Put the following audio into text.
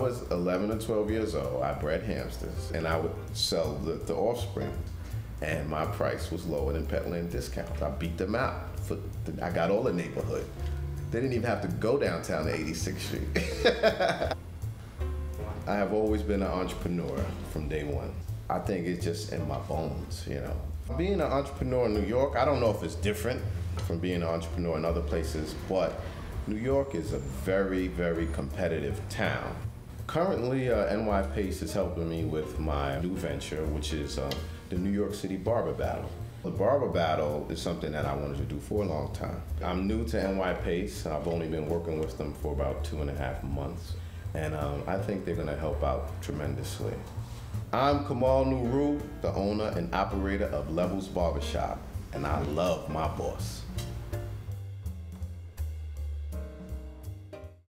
was 11 or 12 years old, I bred hamsters, and I would sell the offspring. And my price was lower than Petland discounts. I beat them out. I got all the neighborhood. They didn't even have to go downtown to 86th Street. I have always been an entrepreneur from day one. I think it's just in my bones, you know. Being an entrepreneur in New York, I don't know if it's different from being an entrepreneur in other places, but New York is a very, very competitive town. Currently, NY Pace is helping me with my new venture, which is the New York City Barber Battle. The Barber Battle is something that I wanted to do for a long time. I'm new to NY Pace. I've only been working with them for about 2.5 months. And I think they're gonna help out tremendously. I'm Kamal Nuru, the owner and operator of Levels Barbershop, and I love my boss.